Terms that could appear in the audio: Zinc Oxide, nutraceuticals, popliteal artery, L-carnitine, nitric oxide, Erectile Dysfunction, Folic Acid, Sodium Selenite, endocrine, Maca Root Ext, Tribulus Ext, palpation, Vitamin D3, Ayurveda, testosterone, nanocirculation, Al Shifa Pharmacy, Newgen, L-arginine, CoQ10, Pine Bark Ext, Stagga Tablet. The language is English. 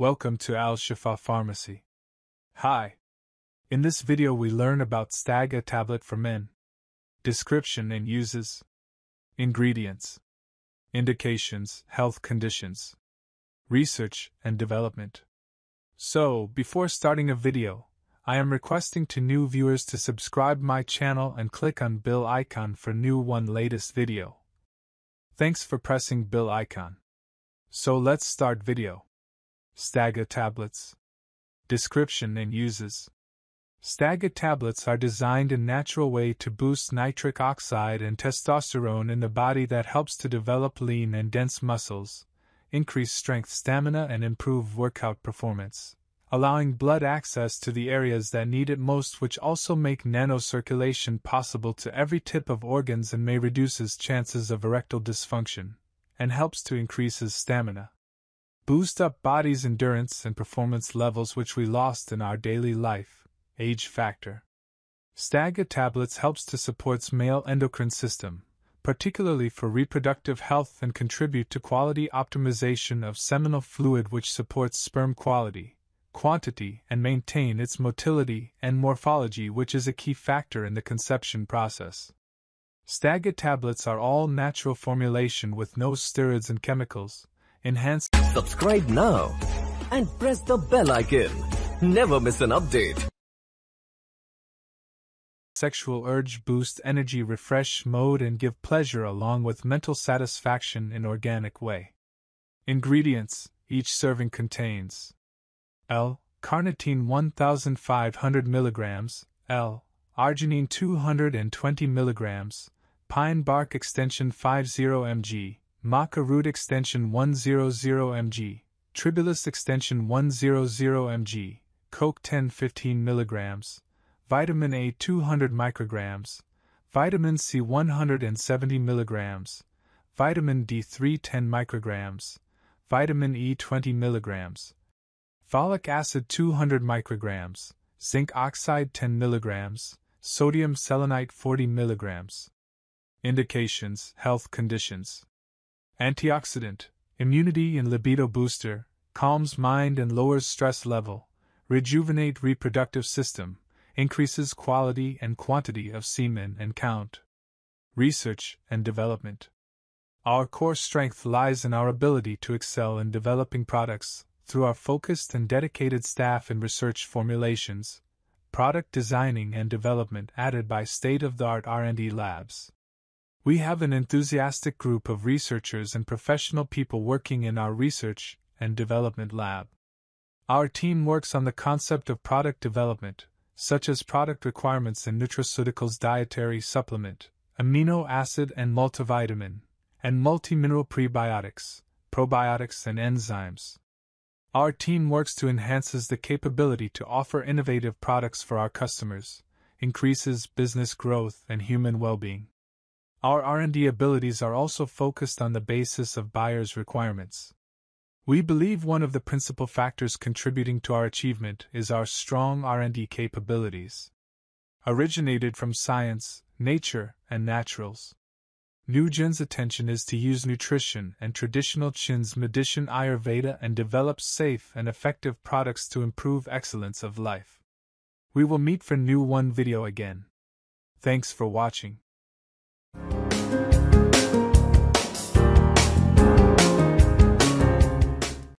Welcome to Al Shifa Pharmacy. Hi. In this video we learn about Stagga Tablet for men. Description and uses. Ingredients. Indications, health conditions. Research and development. So, before starting a video, I am requesting to new viewers to subscribe my channel and click on bell icon for new one latest video. Thanks for pressing bell icon. So let's start video. Stagga Tablets. Description and uses. Stagga tablets are designed in natural way to boost nitric oxide and testosterone in the body that helps to develop lean and dense muscles, increase strength stamina and improve workout performance, allowing blood access to the areas that need it most, which also make nanocirculation possible to every tip of organs and may reduces chances of erectile dysfunction, and helps to increases stamina. Boost up body's endurance and performance levels which we lost in our daily life. Age factor. Stagga tablets helps to supports male endocrine system, particularly for reproductive health, and contribute to quality optimization of seminal fluid which supports sperm quality, quantity and maintain its motility and morphology, which is a key factor in the conception process. Stagga tablets are all natural formulation with no steroids and chemicals. Enhance. Subscribe now and press the bell icon. Never miss an update. Sexual urge, boost energy, refresh mode and give pleasure along with mental satisfaction in organic way. Ingredients. Each serving contains L-carnitine 1500 mg, L-arginine 220 mg, pine bark extension 50 mg, Maca Root extension 100 mg, Tribulus extension 100 mg, CoQ10 15 mg, Vitamin A 200 micrograms, Vitamin C 170 mg, Vitamin D3 10 micrograms, Vitamin E 20 mg, Folic Acid 200 micrograms, Zinc Oxide 10 mg, Sodium Selenite 40 mg. Indications, health conditions. Antioxidant, immunity and libido booster, calms mind and lowers stress level, rejuvenate reproductive system, increases quality and quantity of semen and count. Research and development. Our core strength lies in our ability to excel in developing products through our focused and dedicated staff in research formulations, product designing and development added by state-of-the-art R&D labs. We have an enthusiastic group of researchers and professional people working in our research and development lab. Our team works on the concept of product development, such as product requirements in nutraceuticals, dietary supplement, amino acid and multivitamin, and multimineral prebiotics, probiotics and enzymes. Our team works to enhances the capability to offer innovative products for our customers, increases business growth and human well-being. Our R&D abilities are also focused on the basis of buyers' requirements. We believe one of the principal factors contributing to our achievement is our strong R&D capabilities. Originated from science, nature, and naturals. Newgen's attention is to use nutrition and traditional Chinese medicine Ayurveda and develop safe and effective products to improve excellence of life. We will meet for new one video again. Thanks for watching.